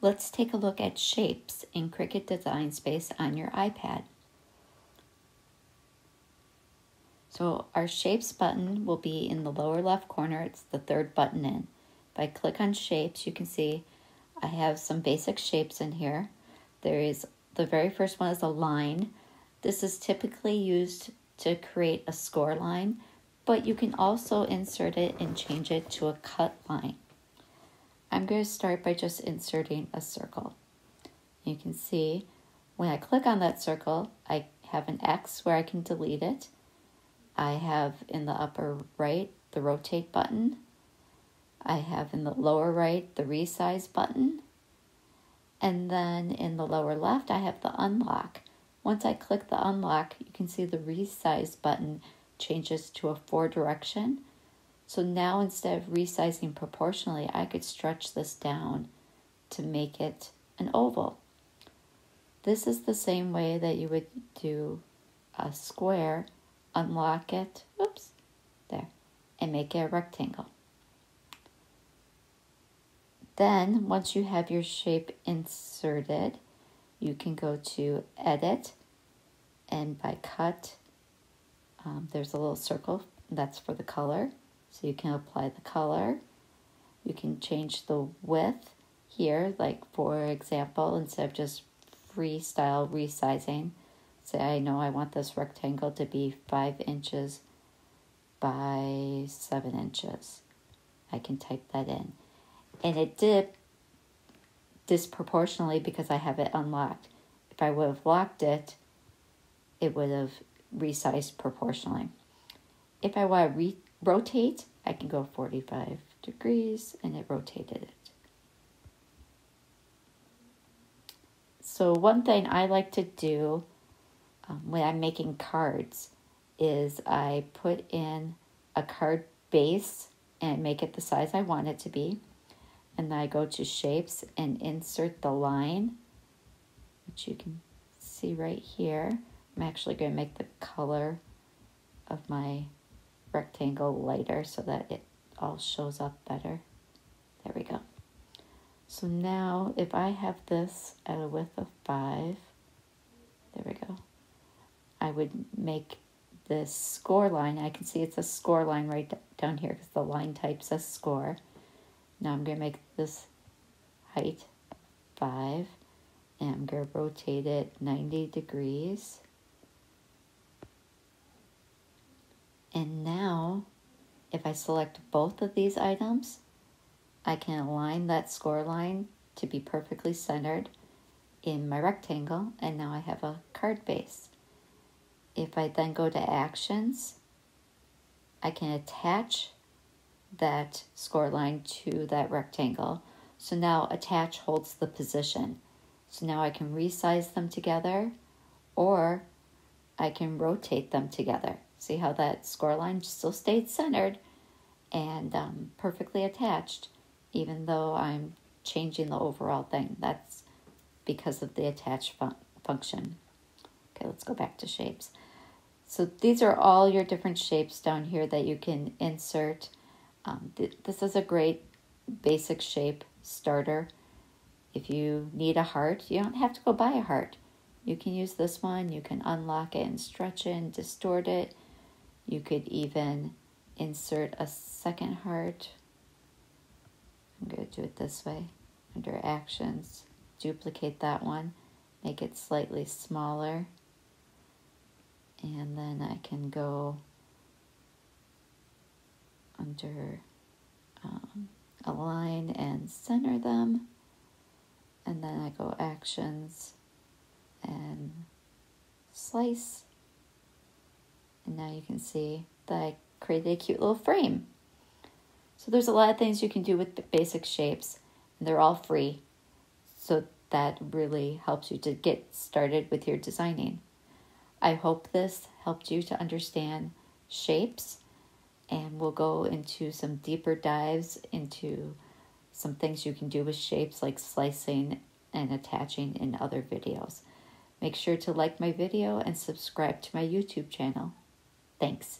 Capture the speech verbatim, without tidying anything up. Let's take a look at shapes in Cricut Design Space on your iPad. So our Shapes button will be in the lower left corner. It's the third button in. If I click on Shapes, you can see I have some basic shapes in here. There is the very first one is a line. This is typically used to create a score line, but you can also insert it and change it to a cut line. I'm going to start by just inserting a circle. You can see when I click on that circle, I have an X where I can delete it. I have in the upper right the rotate button. I have in the lower right the resize button. And then in the lower left, I have the unlock. Once I click the unlock, you can see the resize button changes to a four direction. So now instead of resizing proportionally, I could stretch this down to make it an oval. This is the same way that you would do a square, unlock it, oops, there, and make it a rectangle. Then once you have your shape inserted, you can go to Edit, and by Cut, um, there's a little circle, that's for the color. So you can apply the color. You can change the width here, like for example, instead of just freestyle resizing, say I know I want this rectangle to be five inches by seven inches. I can type that in. And it did disproportionately because I have it unlocked. If I would have locked it, it would have resized proportionally. If I want to re rotate, I can go forty-five degrees, and it rotated it. So one thing I like to do um, when I'm making cards is I put in a card base and make it the size I want it to be. And then I go to Shapes and insert the line, which you can see right here. I'm actually going to make the color of my rectangle lighter so that it all shows up better. There we go. So now if I have this at a width of five, there we go, I would make this score line. I can see it's a score line right down here because the line type says score. Now I'm going to make this height five, and I'm going to rotate it ninety degrees. And now, if I select both of these items, I can align that score line to be perfectly centered in my rectangle, and now I have a card base. If I then go to Actions, I can attach that score line to that rectangle. So now Attach holds the position. So now I can resize them together, or I can rotate them together. See how that score line still stayed centered and um, perfectly attached, even though I'm changing the overall thing. That's because of the attach fun function. Okay, let's go back to Shapes. So these are all your different shapes down here that you can insert. Um, th this is a great basic shape starter. If you need a heart, you don't have to go buy a heart. You can use this one. You can unlock it and stretch it and distort it. You could even insert a second heart. I'm going to do it this way. Under Actions, duplicate that one. Make it slightly smaller. And then I can go under um, Align and center them. And then I go Actions and Slice. And now you can see that I created a cute little frame. So there's a lot of things you can do with the basic shapes, and they're all free. So that really helps you to get started with your designing. I hope this helped you to understand shapes, and we'll go into some deeper dives into some things you can do with shapes like slicing and attaching in other videos. Make sure to like my video and subscribe to my YouTube channel. Thanks.